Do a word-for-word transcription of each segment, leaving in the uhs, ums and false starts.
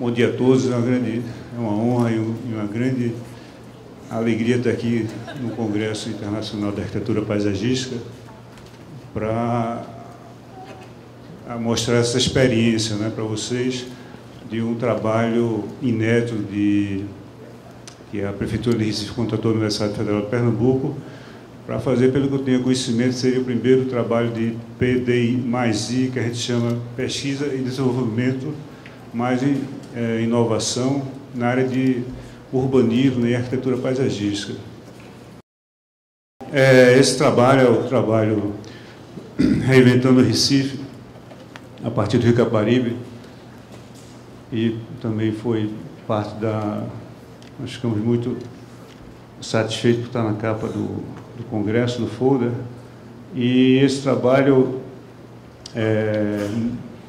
Bom dia a todos, é uma, grande, é uma honra e uma grande alegria estar aqui no Congresso Internacional da Arquitetura Paisagística para mostrar essa experiência, né, para vocês, de um trabalho inédito de, que a Prefeitura de Recife contratou a Universidade Federal de Pernambuco para fazer, pelo que eu tenho conhecimento, seria o primeiro trabalho de P D I mais I, que a gente chama Pesquisa e Desenvolvimento mais é, Inovação na área de urbanismo e arquitetura paisagística. É, esse trabalho é o trabalho Reinventando o Recife, a partir do Rio Caparibe, e também foi parte da... Nós ficamos muito satisfeitos por estar na capa do, do Congresso, do folder, e esse trabalho é,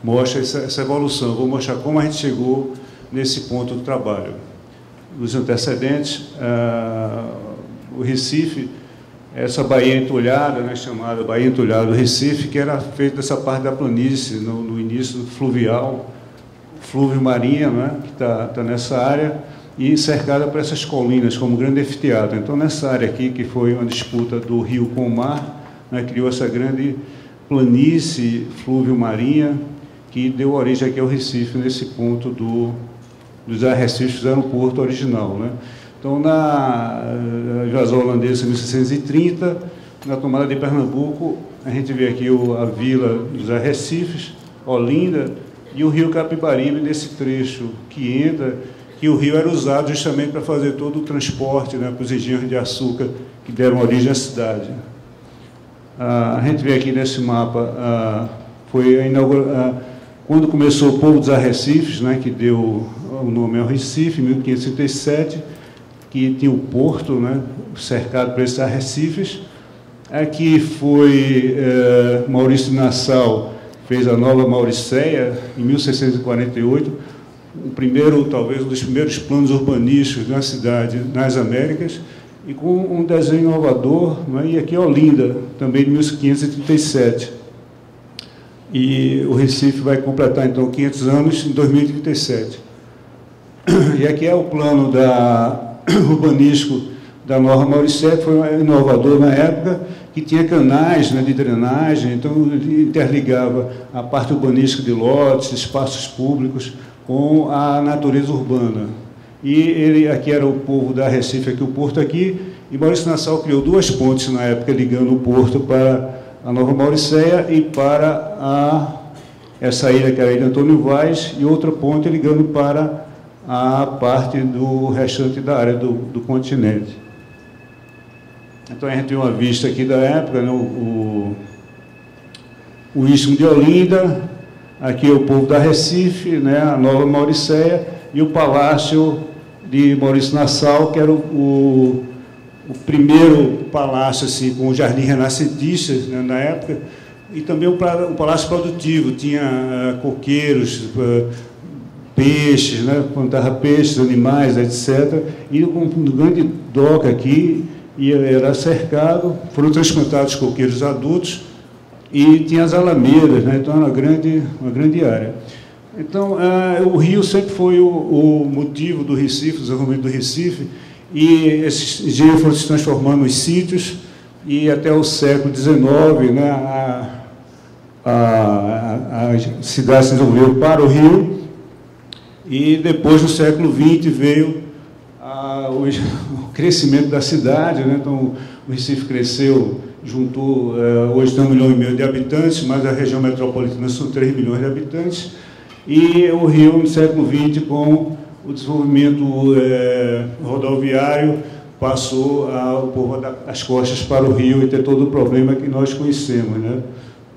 mostra essa, essa evolução. Eu vou mostrar como a gente chegou nesse ponto do trabalho. Nos antecedentes, ah, o Recife, essa Baía Entulhada, né, chamada Baía Entulhada do Recife, que era feita dessa parte da planície, no, no início fluvial, flúvio marinha, né, que está tá nessa área, e cercada por essas colinas, como grande anfiteatro. Então, nessa área aqui, que foi uma disputa do rio com o mar, né, criou essa grande planície flúvio marinha, que deu origem aqui ao Recife, nesse ponto do, dos arrecifes do aeroporto original, né? Então, na invasão holandesa em mil seiscentos e trinta, na tomada de Pernambuco, a gente vê aqui o, a vila dos Arrecifes, Olinda, e o rio Capibaribe nesse trecho que entra, que o rio era usado justamente para fazer todo o transporte, né, para os engenhos de açúcar que deram origem à cidade. Ah, a gente vê aqui nesse mapa, ah, foi a inaugura... ah, quando começou o povo dos Arrecifes, né, que deu o nome ao Recife, em mil quinhentos e trinta e sete, que tinha o porto, né, cercado por esses arrecifes. Aqui foi eh, Maurício Nassau, fez a Nova Mauricéia, em mil seiscentos e quarenta e oito, o primeiro, talvez um dos primeiros planos urbanísticos da cidade nas Américas, e com um desenho inovador, né, e aqui Olinda, também de mil quinhentos e trinta e sete. E o Recife vai completar, então, quinhentos anos em dois mil e trinta e sete. E aqui é o plano da... urbanístico da Nova Mauricéia, que foi um inovador na época, que tinha canais, né, de drenagem, então ele interligava a parte urbanística de lotes, espaços públicos, com a natureza urbana. E ele, aqui era o povo da Recife, aqui o porto aqui, e Maurício Nassau criou duas pontes na época, ligando o porto para a Nova Mauricéia e para a, essa ilha, que era a Ilha Antônio Vaz, e outra ponte ligando para a parte do restante da área do, do continente. Então, a gente tem uma vista aqui da época, né, o, o Istmo de Olinda, aqui é o povo da Recife, né, a Nova Mauricéia, e o Palácio de Maurício Nassau, que era o, o, o primeiro palácio assim, com o jardim renascentista, né, na época, e também o, o palácio produtivo, tinha uh, coqueiros, uh, peixes, né, plantava peixes, animais, etcétera. E com um grande doca aqui, e era cercado, foram transplantados coqueiros adultos e tinha as alamedas, né, então era uma grande, uma grande área. Então, ah, o rio sempre foi o, o motivo do Recife, do desenvolvimento do Recife, e esses engenhos foram se transformando em sítios, e até o século dezenove, né, a, a, a, a cidade se desenvolveu para o rio. E depois, no século vinte, veio a, o, o crescimento da cidade, né? Então, o Recife cresceu, juntou, é, hoje tem um milhão e meio de habitantes, mas a região metropolitana são três milhões de habitantes, e o Rio, no século vinte, com o desenvolvimento é, rodoviário, passou a, o povo das costas para o Rio e ter todo o problema que nós conhecemos, né?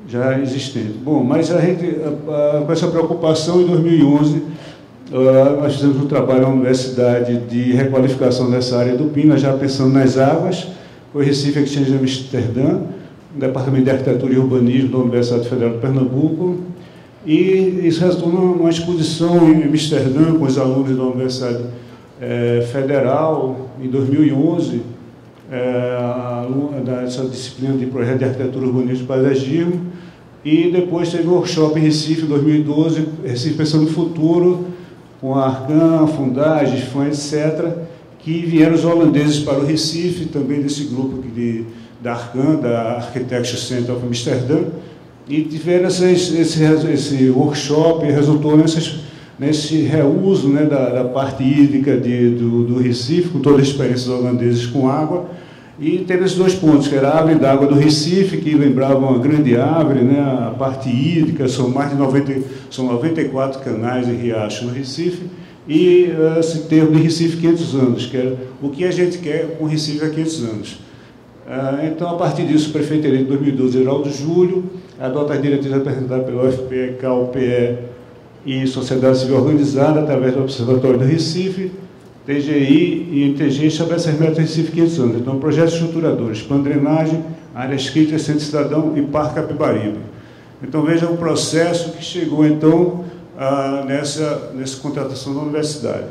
Já existente. Bom, mas a gente, a, a, com essa preocupação, em dois mil e onze, Uh, nós fizemos um trabalho na Universidade de requalificação dessa área do Pina, já pensando nas águas, o Recife Exchange de Amsterdã, Departamento de Arquitetura e Urbanismo da Universidade Federal de Pernambuco, e isso resultou numa exposição em Amsterdã com os alunos da Universidade eh, Federal, em dois mil e onze, eh, dessa disciplina de Projeto de Arquitetura, Urbanismo e Paisagismo, e depois teve um workshop em Recife, em dois mil e doze, Recife Pensando no Futuro, com a Arcan, Fundagens, F A M, etcétera, que vieram os holandeses para o Recife, também desse grupo aqui de, da Arcan, da Architecture Center of Amsterdam, e tiveram esses, esse, esse workshop, e resultou nessas, nesse reuso, né, da, da parte hídrica de, do, do Recife, com toda a experiência dos holandeses com água, e teve esses dois pontos, que era a árvore d'água do Recife, que lembrava uma grande árvore, né, a parte hídrica, são mais de noventa, são noventa e quatro canais e riachos no Recife, e esse termo de Recife quinhentos anos, que era o que a gente quer com Recife há quinhentos anos. Então, a partir disso, o prefeito eleito em dois mil e doze, Geraldo Júlio, adota as diretrizes apresentadas pela U F P E, C A U P E e Sociedade Civil Organizada, através do Observatório do Recife, T G I e N T G estabelece as metas Recife quinhentos anos. Então, projetos estruturadores, plano de drenagem, áreas críticas, centro cidadão e parque Capibaribe. Então, veja o processo que chegou, então, a, nessa, nessa contratação da universidade.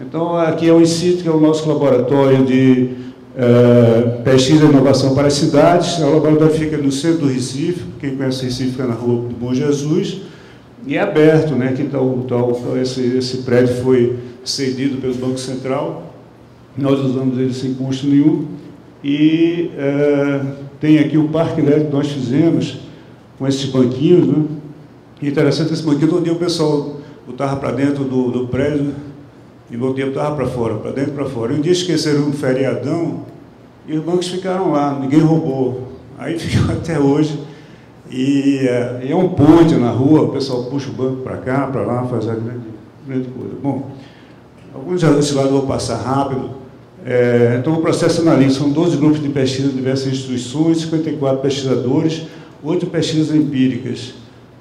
Então, aqui é o INCIT, que é o nosso laboratório de uh, pesquisa e inovação para as cidades. O laboratório fica no centro do Recife, quem conhece Recife fica na rua do Bom Jesus, e é aberto, né? Que tal, tal, esse, esse prédio foi cedido pelo Banco Central, nós usamos ele sem custo nenhum, e é, tem aqui o parque elétrico que nós fizemos com esses banquinhos, né? Interessante esse banquinho, todo dia o pessoal botava para dentro do, do prédio e no outro dia botava para fora, para dentro para fora, e um dia esqueceram um feriadão e os bancos ficaram lá, ninguém roubou, aí ficou até hoje. E é, é um ponte na rua, o pessoal puxa o banco para cá, para lá, faz a grande, grande coisa. Bom, alguns desse lado eu vou passar rápido. É, então, o processo analítico, são doze grupos de pesquisa de diversas instituições, cinquenta e quatro pesquisadores, oito pesquisas empíricas.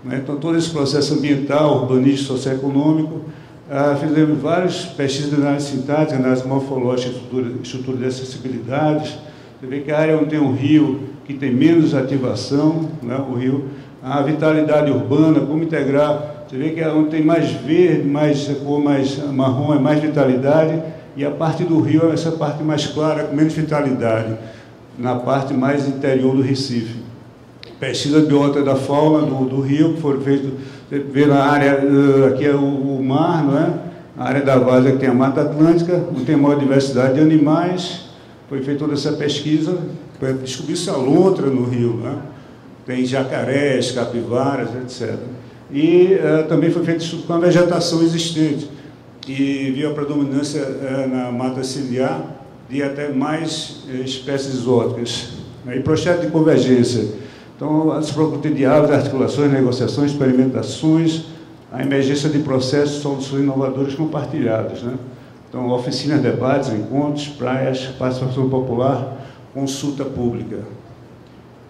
Né? Então, todo esse processo ambiental, urbanístico, socioeconômico, ah, fizemos várias pesquisas de análise sintática, análise morfológica, estrutura, estrutura de acessibilidades. Você vê que a área onde tem um rio que tem menos ativação, né, o rio, a vitalidade urbana, como integrar, você vê que é onde tem mais verde, mais cor, mais marrom, é mais vitalidade, e a parte do rio é essa parte mais clara, com menos vitalidade, na parte mais interior do Recife. Pesquisa biota da fauna do, do rio, que foi feito, você vê na área, aqui é o, o mar, não é? A área da várzea que tem a Mata Atlântica, onde tem maior diversidade de animais. Foi feita toda essa pesquisa para descobrir se a lontra no rio, né? Tem jacarés, capivaras, etcétera. E uh, também foi feito estudo com a vegetação existente, e viu a predominância uh, na mata ciliar de até mais uh, espécies exóticas. E projeto de convergência. Então, se procura de árvores, articulações, negociações, experimentações, a emergência de processos, soluções inovadoras compartilhadas, né? Então, oficinas, debates, encontros, praias, participação popular, consulta pública.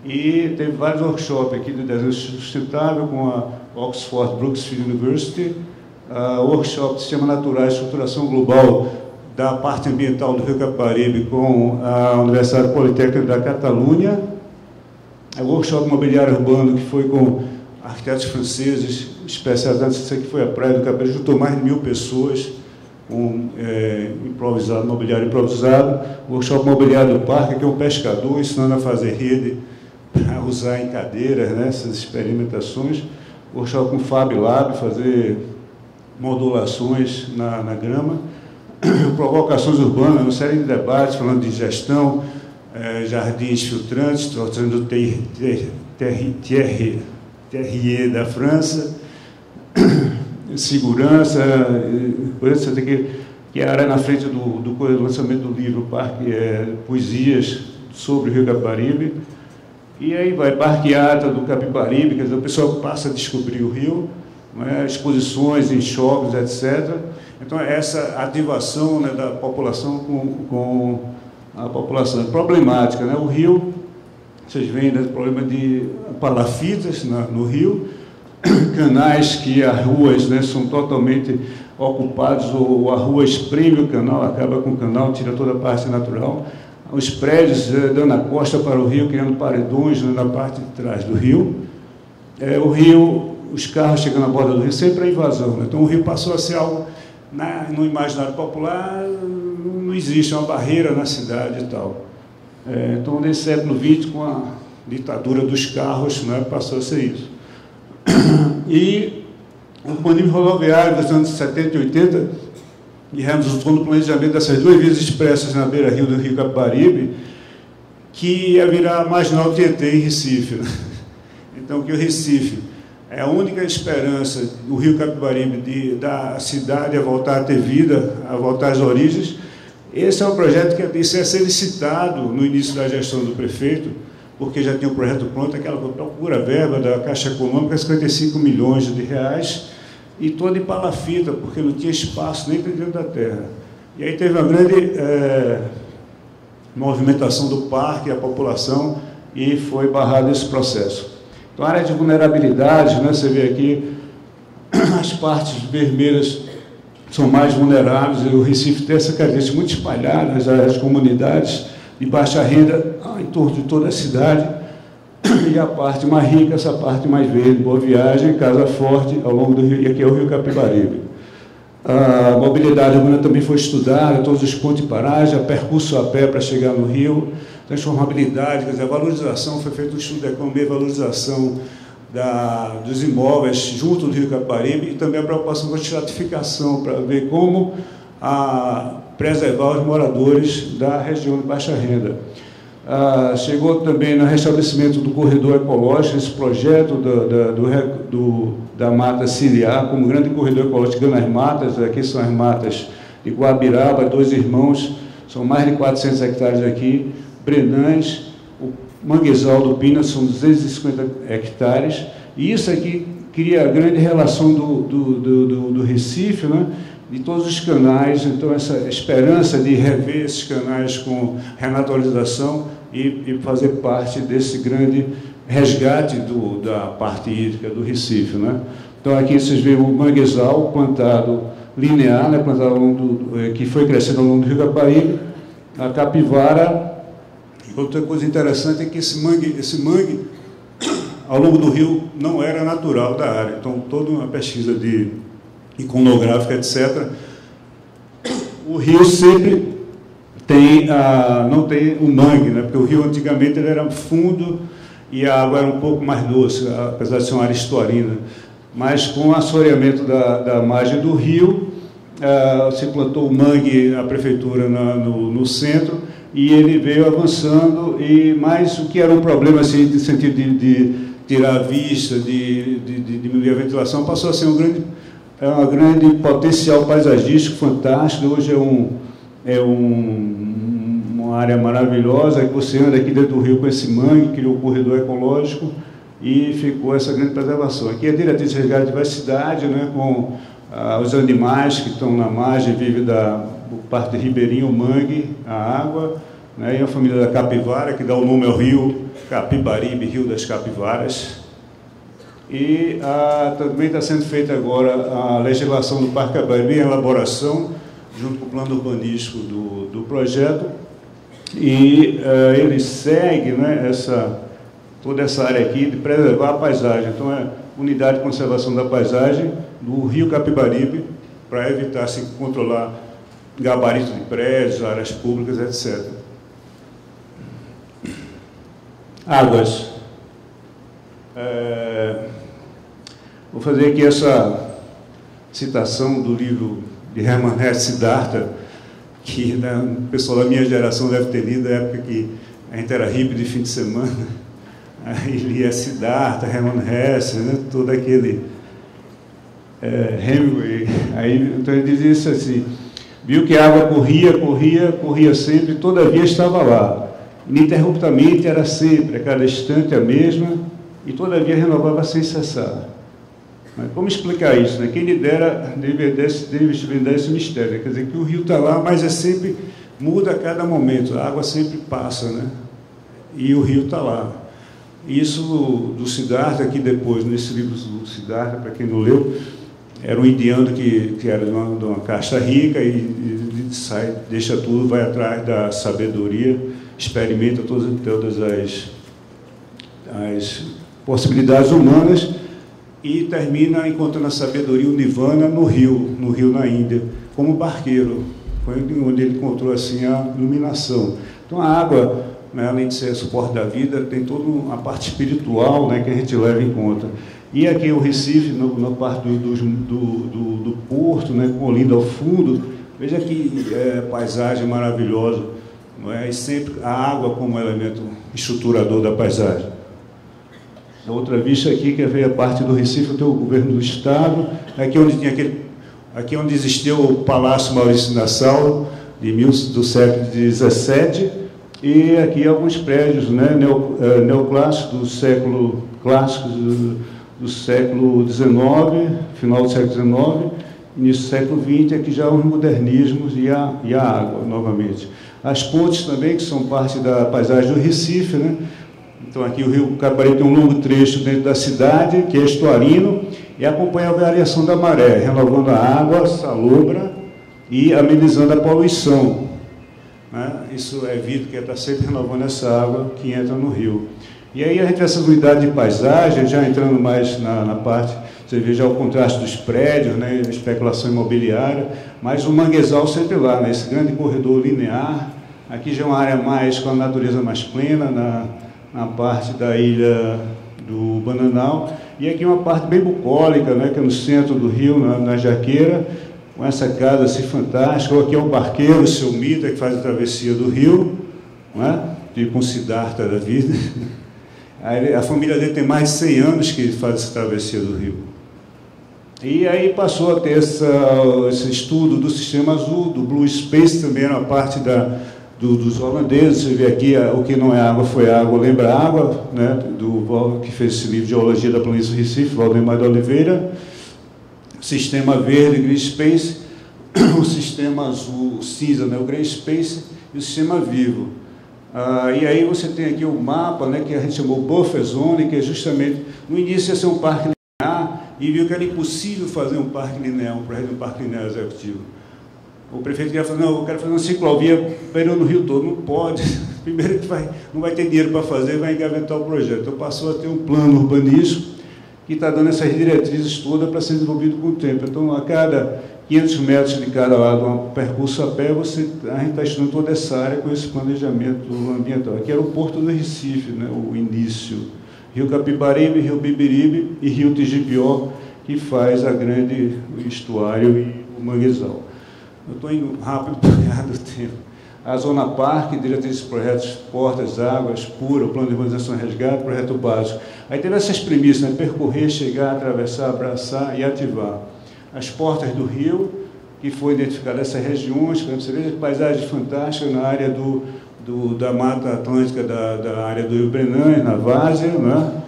E teve vários workshops aqui de desenho sustentável com a Oxford Brookesfield University, uh, workshop de Sistema Natural e Estruturação Global da parte ambiental do Rio Capibaribe com a Universidade Politécnica da Catalunha, o workshop mobiliário urbano que foi com arquitetos franceses, especializados, isso aqui foi a Praia do Capibaribe, juntou mais de mil pessoas, um é, improvisado, mobiliário improvisado, o workshop mobiliário do parque, que é um pescador ensinando a fazer rede para usar em cadeiras, né, essas experimentações, o workshop com o Fab Lab, fazer modulações na, na grama, provocações urbanas, uma série de debates falando de gestão, é, jardins filtrantes, tratando do ter, ter, ter, ter, Terrier da França, segurança, coisa que, que, que a área na frente do, do, do lançamento do livro Parque é, Poesias sobre o Rio Capibaribe, e aí vai Parqueata do Capibaribe, quer dizer, o pessoal passa a descobrir o rio, né, exposições em shoppings, etcétera. Então, essa ativação, né, da população com, com a população problemática, né? O rio, vocês veem, né, o problema de palafitas na, no rio, canais que as ruas, né, são totalmente ocupados, ou a rua espreme o canal, acaba com o canal, tira toda a parte natural. Os prédios eh, dando a costa para o rio, criando paredões, né, na parte de trás do rio. É, o rio, os carros chegando na borda do rio, sempre a invasão, né? Então o rio passou a ser algo, na, no imaginário popular, não existe uma barreira na cidade e tal. É, então, nesse século vinte, com a ditadura dos carros, né, passou a ser isso. E um paninho rodoviário dos anos setenta e oitenta, e resultou no planejamento dessas duas vias expressas na beira-rio do Rio Capibaribe, que ia virar a marginal Tietê em Recife. Então, que o Recife é a única esperança do Rio Capibaribe de, da cidade a voltar a ter vida, a voltar às origens. Esse é um projeto que isso é solicitado no início da gestão do prefeito, porque já tem um projeto pronto, aquela procura verba da Caixa Econômica, cinquenta e cinco milhões de reais, e toda em palafita, porque não tinha espaço nem dentro da terra. E aí teve uma grande é, movimentação do parque, a população, e foi barrado esse processo. Então, a área de vulnerabilidade, né, você vê aqui, as partes vermelhas são mais vulneráveis, e o Recife tem essa característica muito espalhada, as, as comunidades de baixa renda em torno de toda a cidade, e a parte mais rica, essa parte mais verde, Boa Viagem, Casa Forte, ao longo do rio, e aqui é o Rio Capibaribe. A mobilidade urbana também foi estudada, todos os pontos de paragem, a percurso a pé para chegar no rio, transformabilidade, quer dizer, a valorização, foi feito um estudo da economia, valorização da, dos imóveis junto do Rio Capibaribe, e também a preocupação com a estratificação, para ver como a preservar os moradores da região de baixa renda. Ah, chegou também no restabelecimento do corredor ecológico, esse projeto do, do, do, do, da mata ciliar, como grande corredor ecológico nas matas. Aqui são as matas de Guabiraba, Dois Irmãos, são mais de quatrocentos hectares aqui, Brenães, o Manguezal do Pina, são duzentos e cinquenta hectares, e isso aqui cria a grande relação do, do, do, do, do Recife, né? De todos os canais. Então, essa esperança de rever esses canais com renaturalização e, e fazer parte desse grande resgate do, da parte hídrica do Recife, né? Então, aqui vocês veem o manguezal plantado linear, né, plantado ao longo do, que foi crescendo ao longo do Rio Capibaribe, a capivara. Outra coisa interessante é que esse mangue, esse mangue ao longo do rio não era natural da área. Então, toda uma pesquisa de iconográfica, etcétera. O rio sempre tem a, não tem o mangue, né? Porque o rio antigamente ele era fundo e a água era um pouco mais doce, apesar de ser uma área estuarina. Mas com o assoreamento da, da margem do rio, a, se plantou o mangue na prefeitura na, no, no centro, e ele veio avançando. E mais o que era um problema assim, no sentido de, de tirar a vista, de, de, de diminuir a ventilação, passou a ser um grande É um grande potencial paisagístico fantástico. Hoje é, um, é um, uma área maravilhosa, que você anda aqui dentro do rio com esse mangue, criou um corredor ecológico e ficou essa grande preservação. Aqui é a diretriz de resgate de diversidade, né, com ah, os animais que estão na margem, vivem da parte ribeirinha, o mangue, a água, né, e a família da capivara, que dá o nome ao rio Capibaribe, Rio das Capivaras. E a, também está sendo feita agora a legislação do Parque Capibaribe, em elaboração, junto com o plano urbanístico do, do projeto, e uh, ele segue, né, essa, toda essa área aqui de preservar a paisagem. Então, é unidade de conservação da paisagem do Rio Capibaribe, para evitar se controlar gabarito de prédios, áreas públicas, etcétera. Águas. É... Vou fazer aqui essa citação do livro de Hermann Hesse, Siddhartha, que, né, o pessoal da minha geração deve ter lido, na época que a gente era hippie de fim de semana. Aí lia Siddhartha, Hermann Hesse, né, todo aquele é, Hemingway. Aí, então, ele dizia isso assim: viu que a água corria, corria, corria sempre, todavia estava lá. Ininterruptamente era sempre, a cada instante a mesma, e todavia renovava sem cessar. Mas como explicar isso, né? Quem lhe dera deve desvendar esse mistério. Quer dizer, que o rio está lá, mas é sempre, muda a cada momento, a água sempre passa, né? E o rio está lá. Isso do Siddhartha, aqui depois, nesse livro do Siddhartha, para quem não leu, era um indiano que, que era de uma, de uma casta rica, e, e sai, deixa tudo, vai atrás da sabedoria, experimenta todas, todas as, as possibilidades humanas, e termina encontrando a sabedoria, o Nirvana, no Rio, no Rio na Índia, como barqueiro. Foi onde ele encontrou assim a iluminação. Então, a água, né, além de ser suporte da vida, tem toda uma parte espiritual, né, que a gente leva em conta. E aqui o Recife, na parte do, do, do, do porto, né, com linda ao fundo, veja que é, paisagem maravilhosa, não é? E sempre a água como elemento estruturador da paisagem. A outra vista aqui, que veio a parte do Recife, tem o governo do Estado, aqui onde, tinha aquele, aqui onde existiu o Palácio Maurício Nassau, de mil, do século dezessete, e aqui alguns prédios, né, neoclássicos, do século clássico, do, do século dezenove, final do século dezenove, início do século vinte, aqui já os modernismos e a, e a água, novamente. As pontes também, que são parte da paisagem do Recife, né? Então aqui o Rio Cabaré tem um longo trecho dentro da cidade, que é estuarino, e acompanha a variação da maré, renovando a água salobra e amenizando a poluição, né? Isso é visto que está sempre renovando essa água que entra no rio. E aí a gente tem essa unidade de paisagem, já entrando mais na, na parte, você vê já o contraste dos prédios, né, especulação imobiliária, mas o manguezal sempre lá, né, esse grande corredor linear, aqui já é uma área mais com a natureza mais plena, na, na parte da ilha do Bananal, e aqui uma parte bem bucólica, né, que é no centro do rio, na, na Jaqueira, com essa casa assim, fantástica, aqui é o barqueiro, o seu Mita, que faz a travessia do rio, né, tipo um Siddhartha da vida. A família dele tem mais de cem anos que faz essa travessia do rio. E aí passou a ter essa, esse estudo do sistema azul, do Blue Space, também era uma parte da, do, dos holandeses. Você vê aqui, o que não é água foi água, lembra água, né? Do que fez esse livro de Geologia da Planície do Recife, Valdemar de Oliveira. Sistema verde, Green Space, o sistema azul, cinza, né? O Green Space e o sistema vivo. Ah, e aí você tem aqui o mapa, né, que a gente chamou Buffer Zone, que é justamente, no início ia ser um parque linear, e viu que era impossível fazer um parque linear, um projeto de um parque linear executivo. O prefeito queria falar, não, eu quero fazer uma ciclovia pelo no rio todo, não pode, primeiro que vai, não vai ter dinheiro para fazer, vai engavetar o projeto. Então passou a ter um plano urbanístico, que está dando essas diretrizes todas para ser desenvolvido com o tempo. Então, a cada quinhentos metros de cada lado, um percurso a pé, você, a gente está estudando toda essa área com esse planejamento ambiental. Aqui era o Porto do Recife, né, o início. Rio Capibaribe, Rio Bibiribe e Rio Tijipió, que faz a grande o estuário e o manguezal. Eu estou indo rápido para ganhar do tempo. A Zona Parque, diretrizes, projetos, portas, águas, pura, plano de urbanização resgate, projeto básico. Aí teve essas premissas, né? Percorrer, chegar, atravessar, abraçar e ativar. As portas do rio, que foi identificada essas regiões, por exemplo, você vê paisagens fantásticas na área do, do, da Mata Atlântica, da, da área do Rio Brenães, na Várzea, né?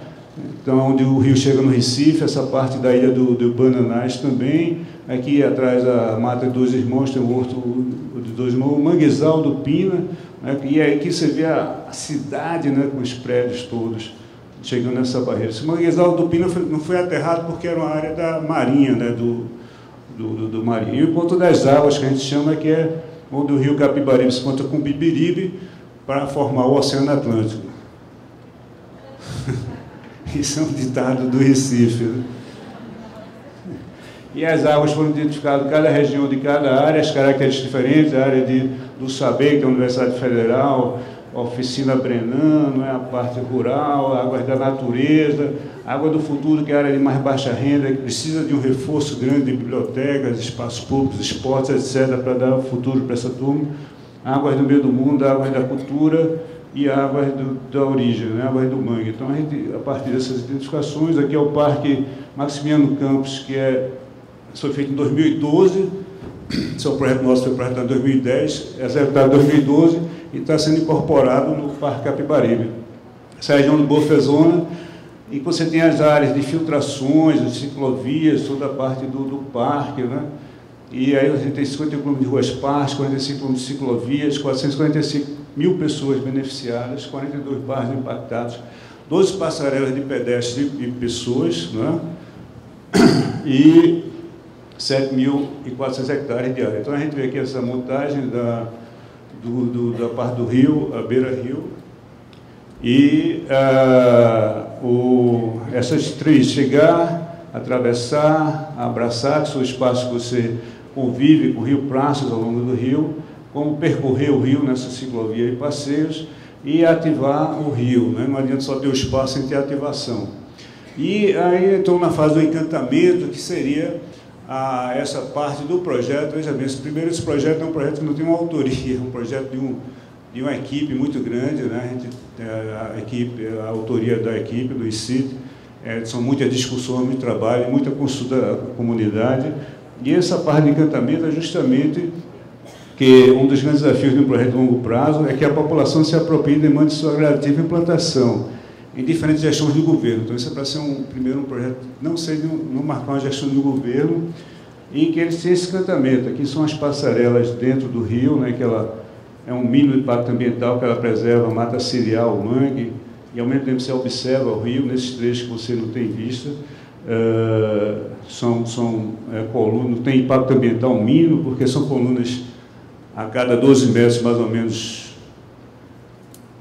Então, onde o rio chega no Recife, essa parte da ilha do, do Bananais também. Aqui atrás a Mata dos Irmãos, tem o Horto dos Dois Irmãos, o Manguezal do Pina, né? E aí aqui você vê a, a cidade, né, com os prédios todos chegando nessa barreira. Esse Manguezal do Pina foi, não foi aterrado porque era uma área da marinha, né, do, do, do, do marinho. E o Ponto das Águas, que a gente chama, que é onde o rio Capibaribe se encontra com o Bibiribe para formar o Oceano Atlântico. Isso é um ditado do Recife, né? E as águas foram identificadas, cada região de cada área, as características diferentes, a área de, do saber, que é a Universidade Federal, a Oficina Brenan, não é? A parte rural, águas da natureza, água do futuro, que é a área de mais baixa renda, que precisa de um reforço grande de bibliotecas, espaços públicos, esportes, etcétera, para dar o futuro para essa turma, águas do meio do mundo, águas da cultura, e águas do, da origem, né? Águas do mangue. Então, a, gente, a partir dessas identificações, aqui é o Parque Maximiano Campos, que é, foi feito em dois mil e doze, esse é o projeto nosso, foi projetado em dois mil e dez, executado em dois mil e doze, e está sendo incorporado no Parque Capibaribe. Essa é a região do Bofezona, e você tem as áreas de filtrações, de ciclovias, toda a parte do, do parque, né? E aí a gente tem cinquenta quilômetros de ruas parques, quarenta e cinco quilômetros de ciclovias, quatrocentos e quarenta e cinco mil pessoas beneficiadas, quarenta e dois bairros impactados, doze passarelas de pedestres e pessoas, né? E sete mil e quatrocentos hectares de área. Então a gente vê aqui essa montagem da, do, do, da parte do rio, a beira-rio, e uh, o, essas três, chegar, atravessar, abraçar, que são espaços que você convive com o rio, praças ao longo do rio, como percorrer o rio nessa ciclovia e passeios, e ativar o rio, né? Não adianta só ter o espaço sem ter ativação. E aí estou na fase do encantamento, que seria a, essa parte do projeto. Veja bem, esse, primeiro, esse projeto é um projeto que não tem uma autoria, é um projeto de, um, de uma equipe muito grande, né? A, gente, a, equipe, a autoria da equipe, do I C I T, é, são muitas discussões, muito trabalho, muita consulta da comunidade. E essa parte de encantamento é justamente que um dos grandes desafios de um projeto a longo prazo é que a população se aproprie e demande sua gradativa implantação em diferentes gestões do governo. Então, isso é para ser, um, primeiro, um projeto, não sei, não marcar uma gestão do governo, em que ele tem esse encantamento. Aqui são as passarelas dentro do rio, né, que ela é um mínimo impacto ambiental, que ela preserva, mata cereal, mangue, e, ao mesmo tempo, você observa o rio, nesses trechos que você não tem vista, uh, são, são é, colunas, tem impacto ambiental mínimo, porque são colunas a cada doze metros, mais ou menos,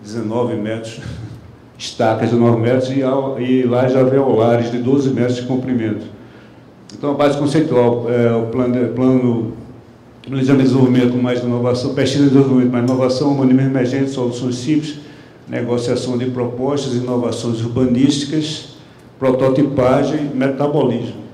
dezenove metros, estacas de nove metros e, e lá já vem olares de doze metros de comprimento. Então, a base conceitual é o plano, plano de desenvolvimento mais inovação, pesquisa de desenvolvimento mais inovação, humanismo emergente, soluções simples, negociação de propostas, inovações urbanísticas, prototipagem, metabolismo.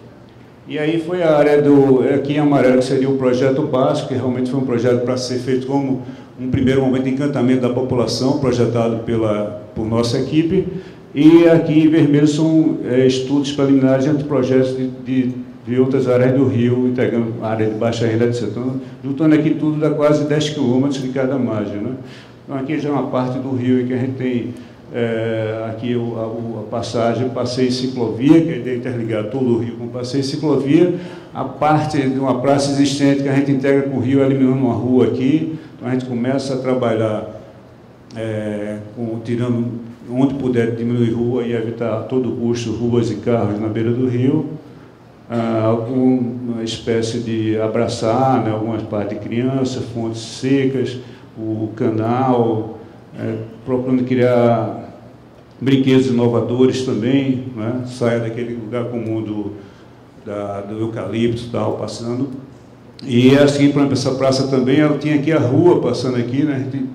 E aí foi a área do, aqui em amarelo, que seria o projeto básico, que realmente foi um projeto para ser feito como um primeiro momento de encantamento da população, projetado pela, por nossa equipe. E aqui em vermelho são é, estudos preliminares de anteprojetos de, de, de outras áreas do rio, integrando a área de baixa renda, etcétera. Então, juntando aqui tudo, dá quase dez quilômetros de cada margem, né? Então, aqui já é uma parte do rio em que a gente tem é, aqui o, a, a passagem, passeio e ciclovia, que a ideia é interligar todo o rio com passeio e ciclovia. A parte de uma praça existente que a gente integra com o rio, eliminando uma rua aqui. A gente começa a trabalhar é, com, tirando onde puder diminuir rua e evitar a todo custo ruas e carros na beira do rio, ah, alguma espécie de abraçar, né, algumas partes de criança, fontes secas, o canal, é, procurando criar brinquedos inovadores também, né, saia daquele lugar comum do, da, do eucalipto, tal, passando. E assim, por exemplo, essa praça também, ela tinha aqui a rua passando aqui, né? A gente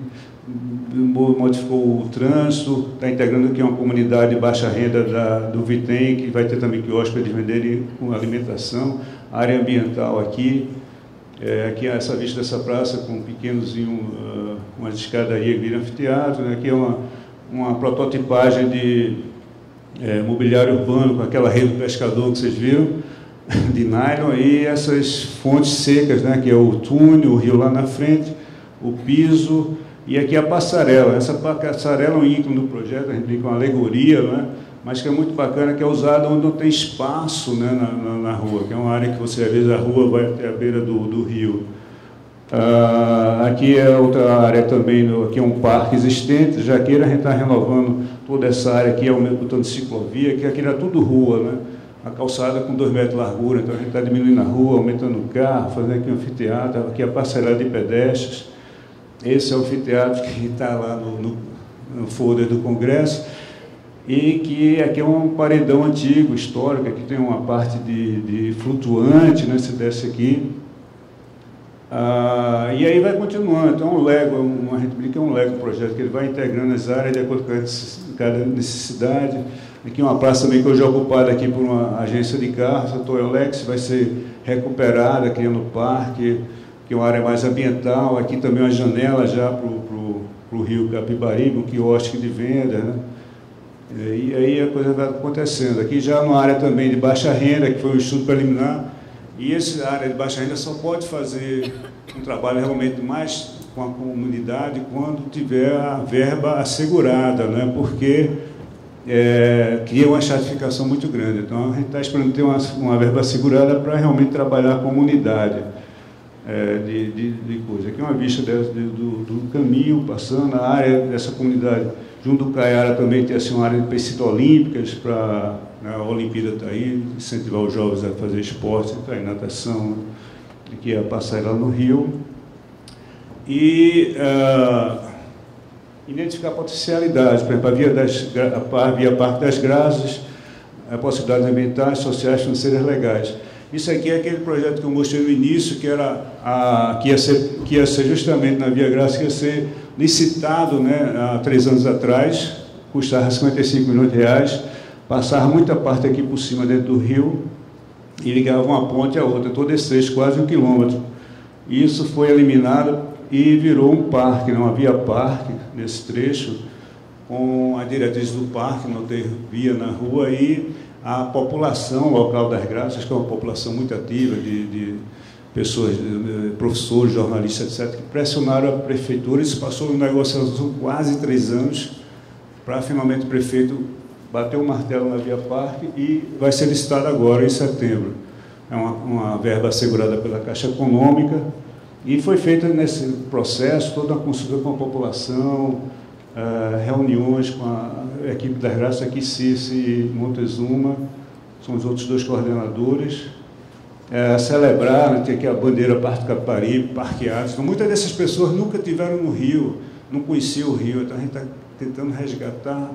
modificou o trânsito, está integrando aqui uma comunidade de baixa renda da, do Vitem, que vai ter também que hóspedes venderem com alimentação, área ambiental aqui, é, aqui essa vista dessa praça com pequenos e um, uma escadaria que vira anfiteatro, né? Aqui é uma, uma prototipagem de é, mobiliário urbano com aquela rede do pescador que vocês viram, de nylon, e essas fontes secas, né, que é o túnel, o rio lá na frente, o piso, e aqui a passarela. Essa passarela é um ícone do projeto, a gente tem uma alegoria, né, mas que é muito bacana, que é usada onde não tem espaço, né, na, na, na rua, que é uma área que você, às vezes, a rua vai até a beira do, do rio. Ah, aqui é outra área também, aqui é um parque existente, Jaqueira, a gente está renovando toda essa área aqui, ao mesmo botando ciclovia, que aqui era tudo rua, né? A calçada com dois metros de largura, então a gente está diminuindo a rua, aumentando o carro, fazendo aqui um anfiteatro, aqui a parcela de pedestres. Esse é o anfiteatro que está lá no, no, no folder do Congresso, e que aqui é um paredão antigo, histórico, aqui tem uma parte de, de flutuante, né, se desce aqui. Ah, e aí vai continuando, então um Lego, um, a gente brinca, é um Lego projeto, que ele vai integrando as áreas de acordo com cada necessidade. Aqui uma praça também que hoje é ocupada aqui por uma agência de carros, a Toyolex, vai ser recuperada, criando parque, que é uma área mais ambiental. Aqui também uma janela já para o rio Capibaribe, um quiosque de venda, né? E aí a coisa vai acontecendo. Aqui já uma área também de baixa renda, que foi um estudo preliminar, e essa área de baixa renda só pode fazer um trabalho realmente mais com a comunidade quando tiver a verba assegurada, né? Porque É, cria uma estratificação muito grande. Então, a gente está esperando ter uma, uma verba segurada para realmente trabalhar a comunidade é, de, de, de coisa. Aqui é uma vista de, de, do, do caminho, passando a área dessa comunidade. Junto do Caiara também tem assim, uma área de pesquisas olímpicas, para a Olimpíada está aí, incentivar os jovens a fazer esporte, tá aí, natação, aqui é a passarela no rio. E... Uh, identificar potencialidades, por exemplo, a via, das, a via Parque das Graças, possibilidades ambientais, sociais, financeiras, legais. Isso aqui é aquele projeto que eu mostrei no início, que, era a, que, ia, ser, que ia ser justamente na Via Graça, que ia ser licitado, né, há três anos atrás, custava cinquenta e cinco milhões de reais, Passava muita parte aqui por cima dentro do rio e ligava uma ponte à outra, todo esse trecho, quase um quilômetro. Isso foi eliminado e virou um parque, não havia parque nesse trecho, com a diretriz do parque, não teve via na rua, e a população local das Graças, que é uma população muito ativa de, de pessoas, de professores, jornalistas, etcétera, que pressionaram a prefeitura. Isso passou uma negociação de quase três anos, para finalmente o prefeito bateu o martelo na Via Parque e vai ser licitado agora, em setembro. É uma, uma verba assegurada pela Caixa Econômica, e foi feita nesse processo toda uma consulta com a população, Uh, reuniões com a equipe das Graças aqui, Cici e Montezuma, são os outros dois coordenadores, uh, celebrar, tem aqui a bandeira Parque Capari, Parque Atos. Muitas dessas pessoas nunca tiveram no Rio, não conheciam o Rio, então a gente está tentando resgatar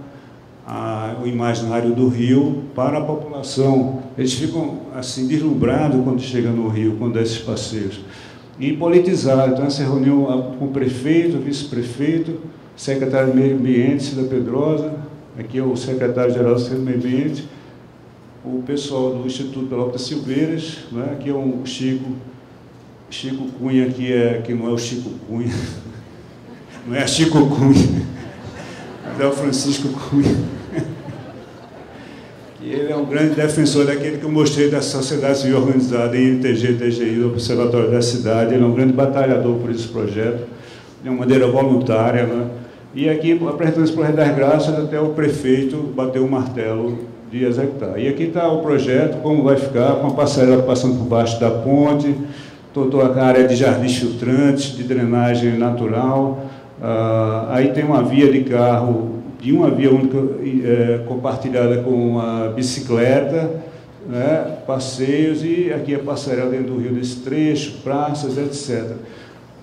a, o imaginário do Rio para a população. Eles ficam assim deslumbrados quando chegam no Rio, quando dá esses passeios. E politizar, então essa reunião com o prefeito, vice-prefeito, secretário de Meio Ambiente, Cida Pedrosa, aqui é o secretário-geral do Meio Ambiente, o pessoal do Instituto Pelotas Silveiras, né? Aqui é um Chico, Chico Cunha, que, é, que não é o Chico Cunha, não é a Chico Cunha, mas é o Francisco Cunha, que ele é um grande defensor daquele que eu mostrei da sociedade civil organizada em I N T G, T G I, do Observatório da Cidade. Ele é um grande batalhador por esse projeto, de uma maneira voluntária, né? E aqui, apresentando esse projeto das Graças, até o prefeito bateu o martelo de executar. E aqui está o projeto, como vai ficar, com a passarela passando por baixo da ponte, toda a área de jardins filtrantes, de drenagem natural. Ah, aí tem uma via de carro, de uma via única, é, compartilhada com a bicicleta, né? Passeios, e aqui a passarela dentro do rio desse trecho, praças, etcétera.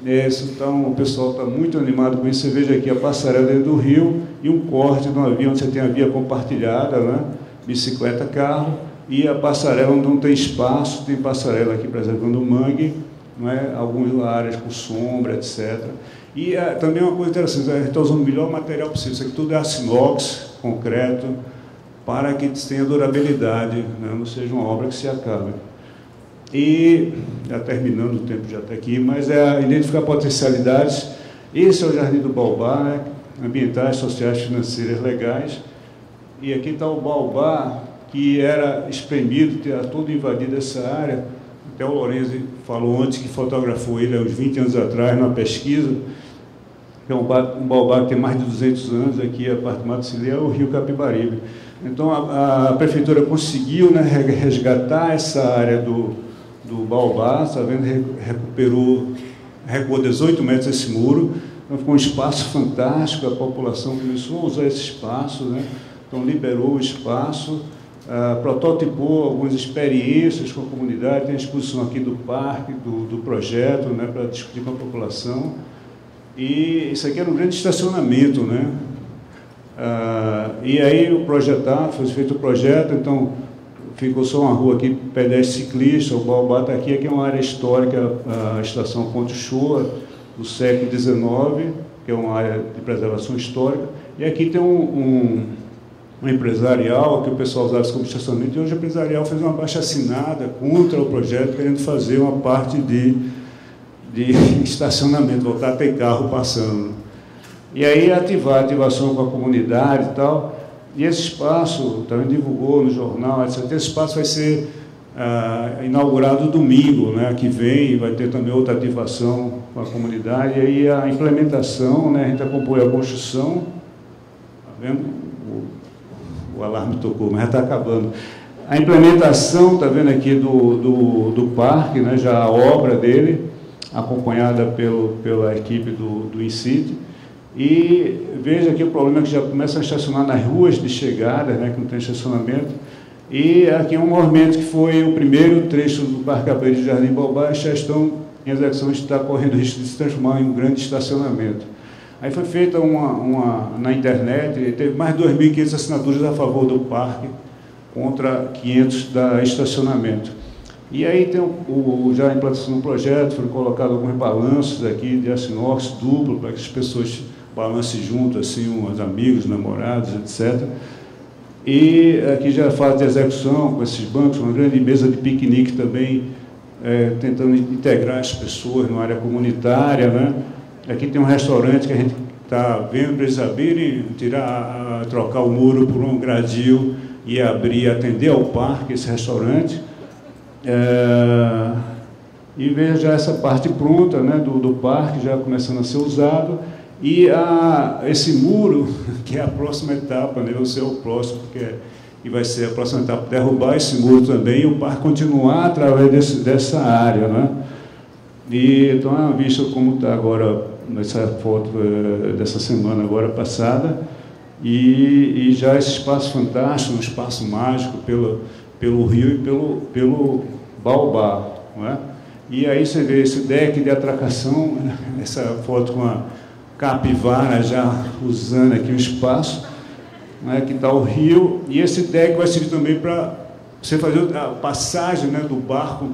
Isso, então o pessoal está muito animado com isso. Você veja aqui a passarela dentro do rio e um corte de uma via onde você tem a via compartilhada, né? Bicicleta, carro, e a passarela onde não tem espaço, tem passarela aqui preservando o mangue, né? Algumas áreas com sombra, etcétera. E a, também uma coisa interessante, a gente está usando o melhor material possível. Isso aqui tudo é assinox, concreto, para que tenha durabilidade, né? Não seja uma obra que se acabe. E, já terminando, o tempo já está aqui, mas é identificar potencialidades. Esse é o Jardim do Baobá, né? Ambientais, sociais, financeiras, legais. E aqui está o Baobá, que era espremido, era todo invadido essa área. Até o Lorenzo falou antes, que fotografou ele há uns vinte anos atrás, numa pesquisa. É um baobá que tem mais de duzentos anos, aqui a parte do Mato Cilê, é o Rio Capibaribe. Então, a, a prefeitura conseguiu, né, resgatar essa área do... do Baobá, está vendo, recuperou, recuou dezoito metros esse muro, então ficou um espaço fantástico, a população começou a usar esse espaço, né? Então liberou o espaço, uh, prototipou algumas experiências com a comunidade, tem a exposição aqui do parque, do, do projeto, né, para discutir com a população, e isso aqui era um grande estacionamento, né? Uh, e aí o projetado, foi feito o projeto, então ficou só uma rua aqui, pedestre ciclista, o Baobá está aqui, aqui é uma área histórica, a estação Ponte Shoa, do século dezenove, que é uma área de preservação histórica, e aqui tem um, um, um empresarial, que o pessoal usava como estacionamento, e hoje o empresarial fez uma baixa-assinada contra o projeto, querendo fazer uma parte de, de estacionamento, voltar a ter carro passando. E aí ativar, ativação com a comunidade e tal. E esse espaço, também divulgou no jornal, etcétera. Esse espaço vai ser ah, inaugurado domingo, né, que vem, e vai ter também outra ativação com a comunidade. E aí a implementação, né, a gente acompanha a construção, tá vendo? O, o alarme tocou, mas já está acabando. A implementação, está vendo aqui, do, do, do parque, né, já a obra dele, acompanhada pelo, pela equipe do, do I N C I T. E veja que o problema é que já começam a estacionar nas ruas de chegada, né, que não tem estacionamento. E aqui é um movimento que foi o primeiro trecho do Parque Capari do Jardim Baobá, já estão em execução, está correndo o risco de se transformar em um grande estacionamento. Aí foi feita uma, uma na internet, e teve mais de dois mil e quinhentas assinaturas a favor do parque, contra quinhentas da estacionamento. E aí tem o, o, já a implantação do projeto, foram colocados alguns balanços aqui de assinox duplo, para que as pessoas balance junto, assim, uns amigos, namorados, etcétera. e é, que já fazem execução com esses bancos, uma grande mesa de piquenique também, é, tentando integrar as pessoas na área comunitária, né? Aqui tem um restaurante que a gente está vendo para eles abrirem, tirar, trocar o muro por um gradil e abrir, atender ao parque esse restaurante. É, e veja já essa parte pronta, né, do, do parque já começando a ser usado. E a, esse muro, que é a próxima etapa, né, vai ser o próximo, porque é, e vai ser a próxima etapa, derrubar esse muro também e o parque continuar através desse, dessa área, né? E, então, a vista como está agora, nessa foto é, dessa semana agora passada, e, e já esse espaço fantástico, um espaço mágico pelo, pelo rio e pelo, pelo baobá, não é? E aí você vê esse deck de atracação, essa foto com a capivara já usando aqui o espaço, né, que está o rio, e esse deck vai servir também para você fazer a passagem, né, do barco,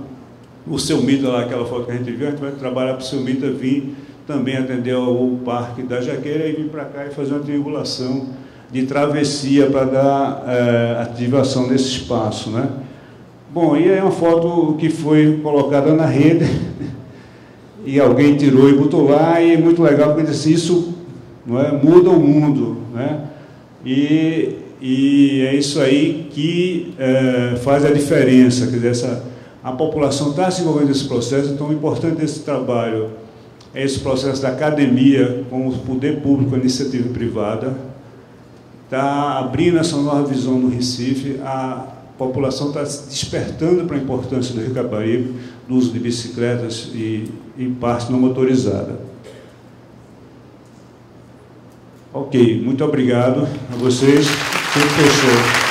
o seu Mita lá, aquela foto que a gente viu, a gente vai trabalhar para o seu Mita vir também atender ao Parque da Jaqueira e vir para cá e fazer uma triangulação de travessia para dar é, ativação desse espaço, né? Bom, e é uma foto que foi colocada na rede e alguém tirou e botou lá, e é muito legal porque assim, isso, não é, muda o mundo, né? E, e é isso aí que é, faz a diferença, quer dizer, essa, a população está se envolvendo nesse processo, então o importante desse trabalho é esse processo da academia com o poder público, a iniciativa privada, está abrindo essa nova visão no Recife, a população está se despertando para a importância do Rio Caparibe, do uso de bicicletas e, e parte não motorizada. Ok, muito obrigado a vocês. Tudo fechou.